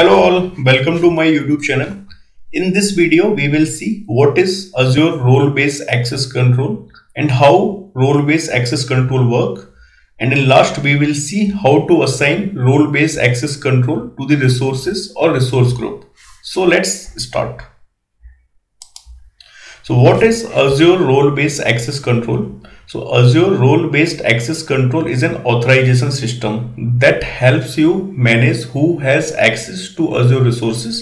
Hello all, welcome to my YouTube channel. In this video we will see what is Azure role-based access control and how role-based access control work, and in last we will see how to assign role-based access control to the resources or resource group. So let's start. So what is Azure role-based access control? So Azure role-based access control is an authorization system that helps you manage who has access to Azure resources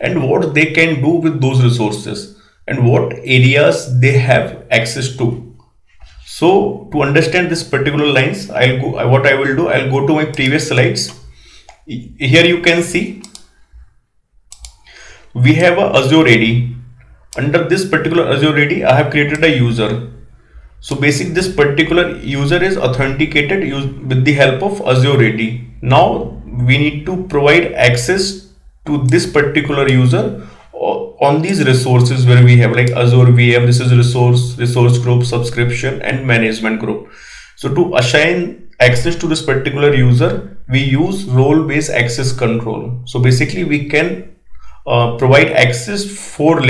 and what they can do with those resources and what areas they have access to. So to understand this particular lines, I'll go to my previous slides. Here you can see we have a Azure AD. Under this particular Azure AD, I have created a user. So basically this particular user is authenticated with the help of Azure AD. Now we need to provide access to this particular user on these resources where we have like Azure VM. This is resource, resource group, subscription and management group. So to assign access to this particular user, we use role-based access control. So basically we can provide access four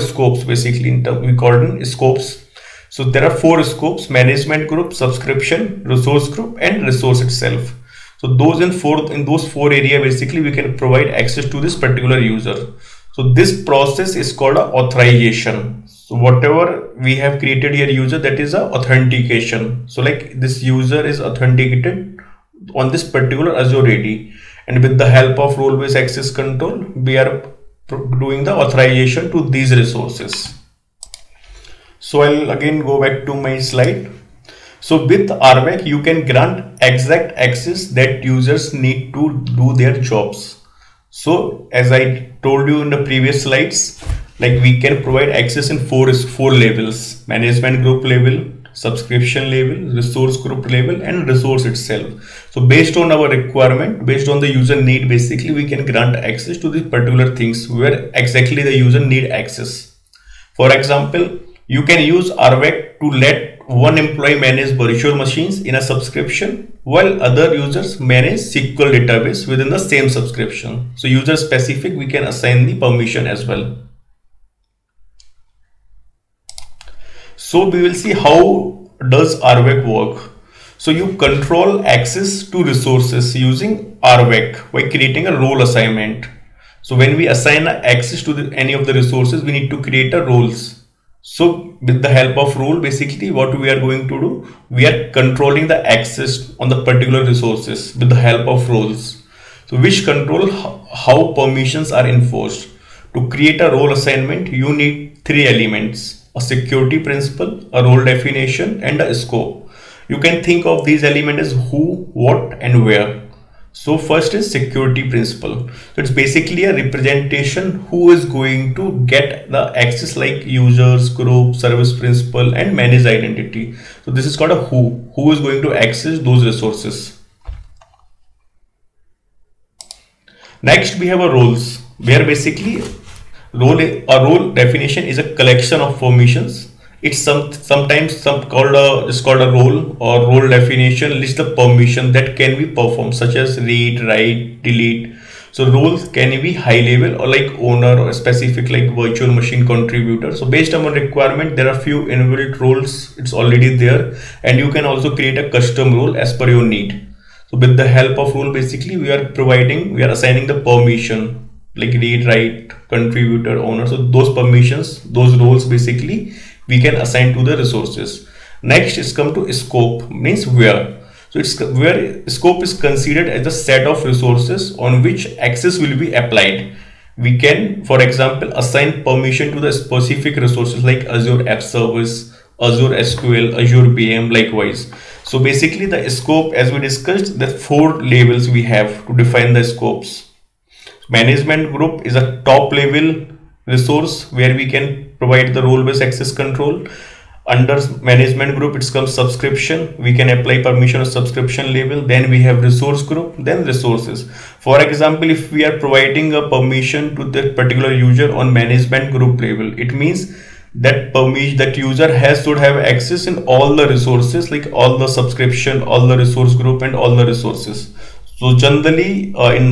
scopes basically, in term we call them scopes. So there are four scopes: management group, subscription, resource group and resource itself. So those in those four areas basically we can provide access to this particular user. So this process is called a authorization. So whatever we have created here user, that is a authentication. So like this user is authenticated on this particular Azure AD. And with the help of role-based access control, we are doing the authorization to these resources. So I'll again go back to my slide. So with RBAC, you can grant exact access that users need to do their jobs. So as I told you in the previous slides, like we can provide access in four levels: management group level, subscription level, resource group level and resource itself. So based on our requirement, based on the user need, basically we can grant access to the particular things where exactly the user need access. For example, you can use RBAC to let one employee manage virtual machines in a subscription while other users manage SQL database within the same subscription. So user specific, we can assign the permission as well. So we will see how does RBAC work. So you control access to resources using RBAC by creating a role assignment. So when we assign access to any of the resources, we need to create a roles. So with the help of role, basically what we are going to do, we are controlling the access on the particular resources with the help of roles. So which control how permissions are enforced. To create a role assignment, you need three elements: a security principle, a role definition and a scope. You can think of these elements as who, what and where. So first is security principle. So it's basically a representation who is going to get the access, like users, group, service principal and manage identity. So this is called a who is going to access those resources. Next we have a roles, where basically a role definition is a collection of permissions. It's sometimes called a role, or role definition lists the permission that can be performed, such as read, write, delete. So roles can be high level or like owner or specific, like virtual machine contributor. So based on requirement, there are few inbuilt roles. It's already there, and you can also create a custom role as per your need. So with the help of role, basically we are assigning the permission, like read, write, contributor, owner. So those permissions, those roles basically we can assign to the resources. Next is come to scope, means where. So it's where scope is considered as the set of resources on which access will be applied. We can, for example, assign permission to the specific resources like Azure App Service, Azure SQL, Azure VM, likewise. So basically the scope, as we discussed, the four levels we have to define the scopes. Management group is a top level resource where we can provide the role-based access control. Under management group, it comes subscription. We can apply permission of subscription level. Then we have resource group, then resources. For example, if we are providing a permission to that particular user on management group level, it means that permission that user should have access in all the resources, like all the subscription, all the resource group and all the resources. So generally in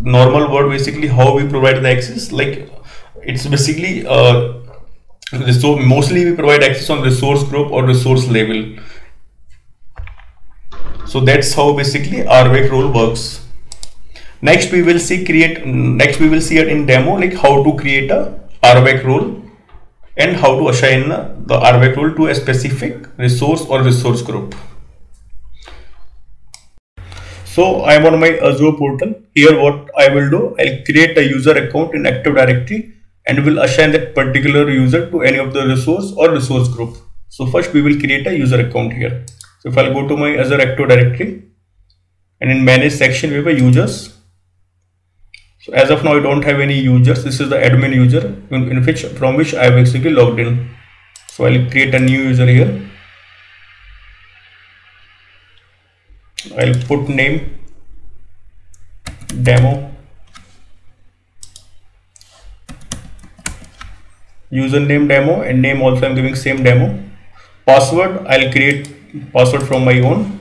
normal word, basically how we provide the access, like it's basically so mostly we provide access on resource group or resource level. So that's how basically RBAC role works. Next we will see it in demo, like how to create a RBAC role and how to assign the RBAC role to a specific resource or resource group. So I am on my Azure portal. Here what I will do, I'll create a user account in Active Directory and will assign that particular user to any of the resource or resource group. So first we will create a user account here. So if I'll go to my Azure Active Directory and in manage section we have a users. So as of now I don't have any users. This is the admin user from which I have basically logged in. So I'll create a new user here. I'll put name demo, username demo, and name also I'm giving same demo. Password, I'll create password from my own.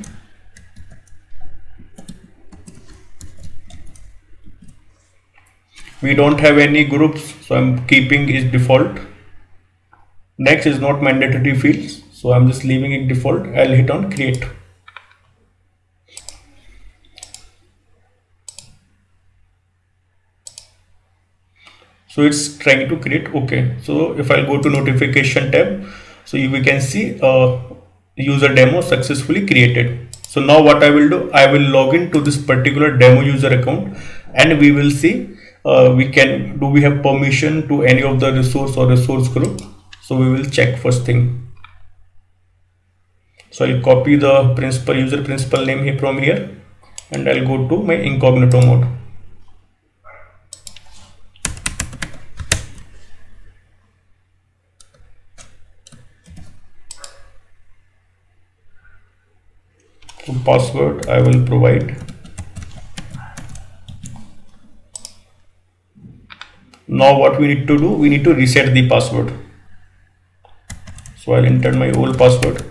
We don't have any groups, so I'm keeping it default. Next is not mandatory fields, so I'm just leaving it default. I'll hit on create. So it's trying to create. Okay, so if I'll go to notification tab, so we can see user demo successfully created. So now what I will do, I will log in to this particular demo user account and we will see we have permission to any of the resource or resource group. So we will check first thing. So I'll copy the principal name here from here and I'll go to my incognito mode. So password I will provide. Now what we need to do, we need to reset the password. So I'll enter my old password.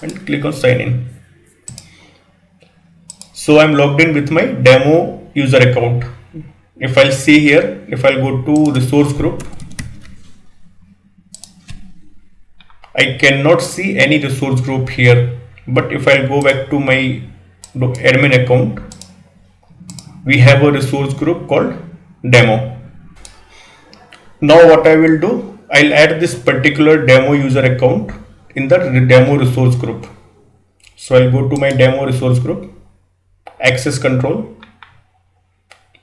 And click on sign in. So I'm logged in with my demo user account. If I'll see here, if I'll go to resource group, I cannot see any resource group here. But if I'll go back to my admin account, we have a resource group called demo. Now what I will do, I'll add this particular demo user account in the demo resource group. So I'll go to my demo resource group, access control,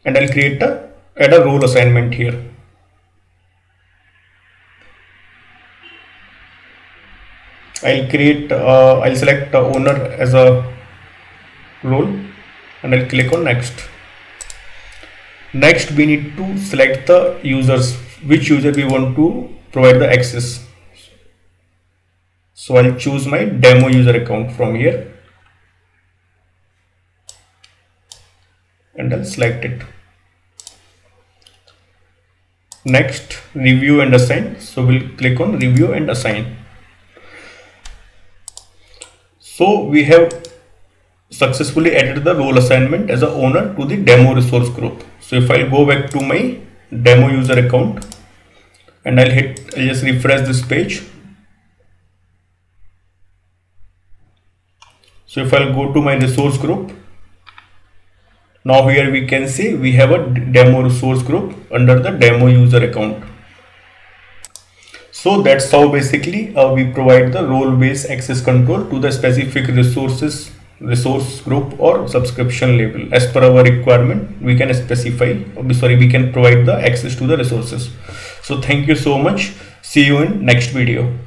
and I'll create add a role assignment here. I'll select owner as a role and I'll click on next. Next we need to select the users, which user we want to provide the access. So I'll choose my demo user account from here and I'll select it. Next, review and assign. So we'll click on review and assign. So we have successfully added the role assignment as an owner to the demo resource group. So if I go back to my demo user account and I'll just refresh this page. So if I'll go to my resource group, now here we can see we have a demo resource group under the demo user account. So that's how basically we provide the role based access control to the specific resources, resource group or subscription label. As per our requirement, we can provide the access to the resources. So thank you so much. See you in next video.